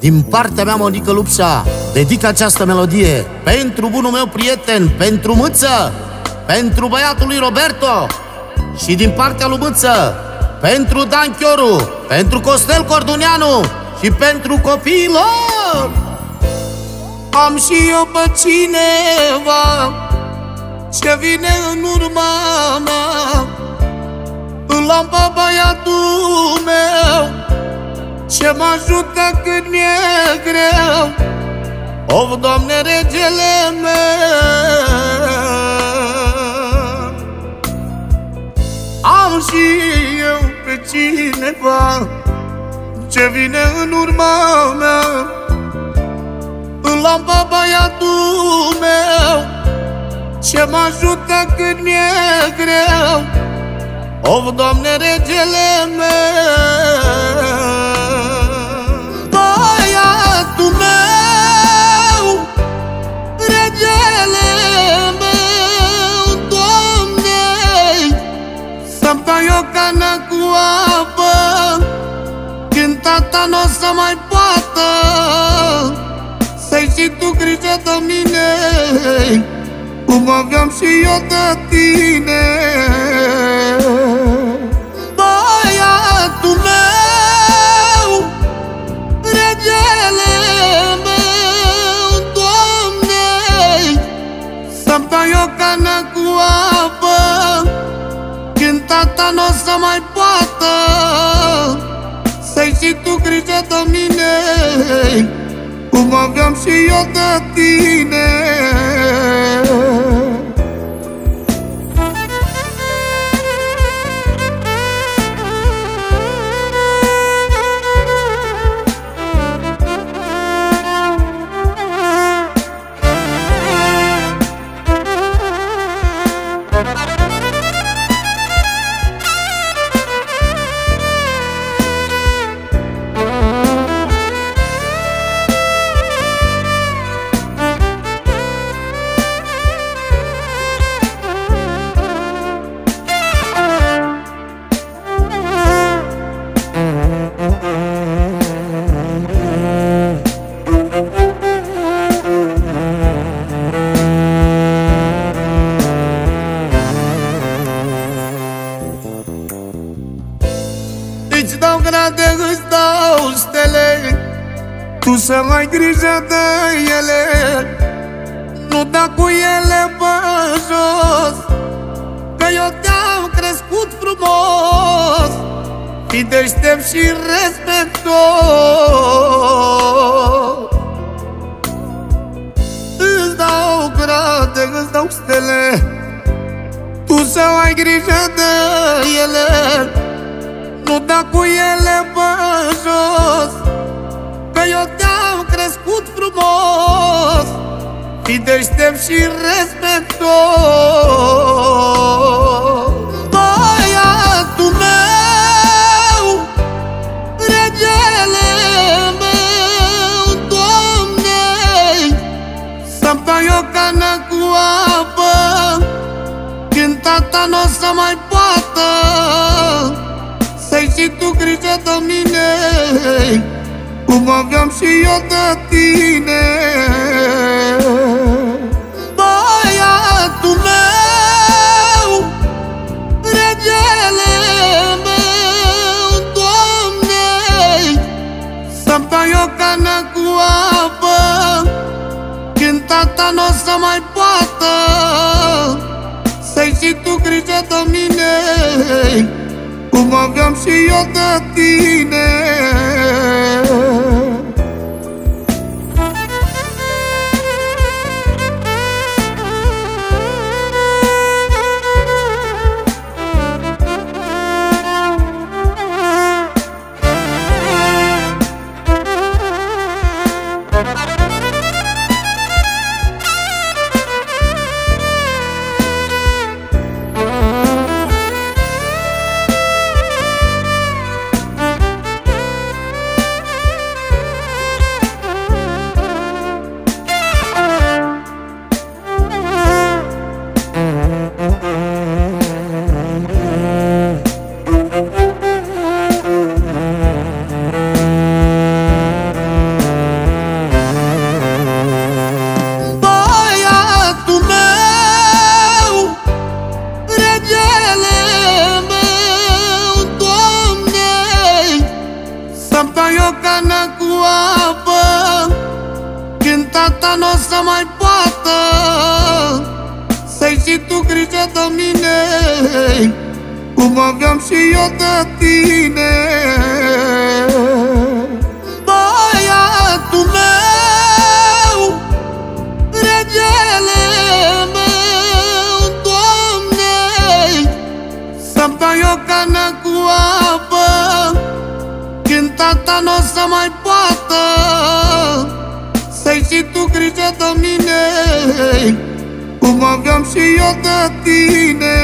Din partea mea, Monica Lupșa, dedic această melodie pentru bunul meu prieten, pentru Mâță, pentru băiatul lui Roberto și din partea lui Mâță, pentru Dan Chioru, pentru Costel Corduianu și pentru copiii lor. Am și eu pe cineva ce vine în urma mea, îl am pe băiatul meu ce mă ajută când mi-e greu. Of, Doamne, regele meu, am și eu pe cineva ce vine în urma mea, îl am pe băiatul meu ce mă ajută când mi-e greu. Of, Doamne, regele meu, tata n-o să mai poată să-i și tu grijă de mine cum aveam și eu de tine. Băiatul meu, regele meu, Doamne, să-mi dai o cană cu apă când tata n-o să mai poată să-i și tu grijă de mine cum aveam și eu de tine. Îți dau grade, îți dau stele, tu să ai grijă de ele, nu da cu ele pe jos, că eu te-am crescut frumos, fii deștept și respectos. Îți dau grade, îți dau stele, tu să ai grijă de ele, nu da cu ele pe jos, că eu te-am crescut frumos, fii deștept și respectos. Băiatul meu, regele meu, Doamne, să-mi dai o cană cu apă când tata n-o să mai poată să-i și tu grijă de mine cum aveam și eu de tine. Băiatul meu, regele meu, Doamne, să-mi dai o cană cu apă când tata n-o să mai poată să-i și tu grijă de mine cum aveam și eu de tine. asta n-o să mai poată. Să-i și tu grijă de mine, cum aveam și eu de tine. Băiatul meu, regele meu, Doamne, să-mi dai o cană cu apă, când tata n-o să mai poată. Să-i și tu grijă de mine, cum aveam și eu de tine.